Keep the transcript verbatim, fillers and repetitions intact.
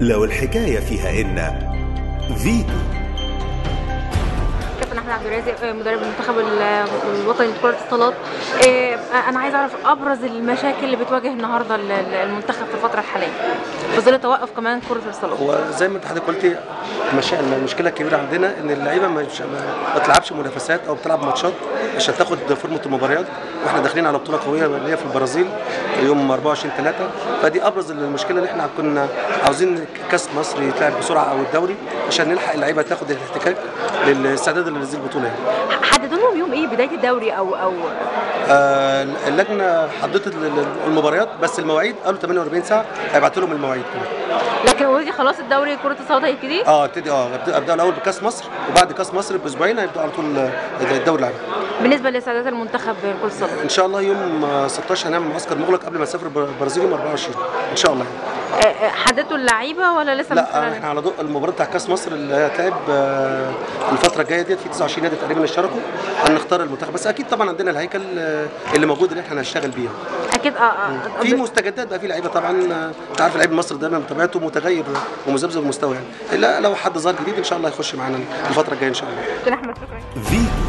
لو الحكاية فيها إن فيديو. كابتن أحمد عبدالرازق مدرب المنتخب الوطني لكرة الصالات، أنا عايز أعرف أبرز المشاكل اللي بتواجه النهاردة المنتخب في الفترة الحالية في ظل توقف كمان كرة الصالات. وزي ما أنت حضرتك قلتي المشكلة الكبيرة عندنا إن اللعيبة ما بتلعبش منافسات أو بتلعب ماتشات عشان تاخد فورمة المباريات، واحنا داخلين على بطوله قويه اللي هي في البرازيل يوم أربعة وعشرين ثلاثة، فدي ابرز المشكله اللي احنا كنا عاوزين كاس مصر يتلعب بسرعه او الدوري عشان نلحق اللعيبه تاخد الاحتكاك للاستعداد لهذه البطوله. يعني حددوا لهم يوم ايه بدايه الدوري او او آه اللجنه حددت المباريات بس المواعيد، قالوا ثمانية وأربعين ساعة هيبعتوا لهم المواعيد كمان، لكن اوريدي خلاص الدوري كره الصالات هيبتدي؟ اه هيبتدي اه هيبداوا الاول بكاس مصر وبعد كاس مصر باسبوعين هيبداوا على طول الدوري العام. بالنسبه لاستعدادات المنتخب كره الصالات ان شاء الله يوم ستة عشر هنعمل معسكر مغلق قبل ما نسافر البرازيل يوم أربعة وعشرين ان شاء الله. حددتوا اللعيبه ولا لسه؟ لا احنا على ضوء المباراه بتاع كاس مصر اللي هتلعب الفتره الجايه ديت في تسعة وعشرين نادي تقريبا اشتركوا، هنختار المنتخب بس اكيد طبعا عندنا الهيكل اللي موجود اللي احنا هنشتغل بيها اكيد. اه اه في مستجدات بقى، في لعيبه طبعا انت عارف لعيب مصر دايما بطبيعته متغير ومذبذب مستوى، يعني لا لو حد ظهر جديد ان شاء الله هيخش معانا الفتره الجايه ان شاء الله.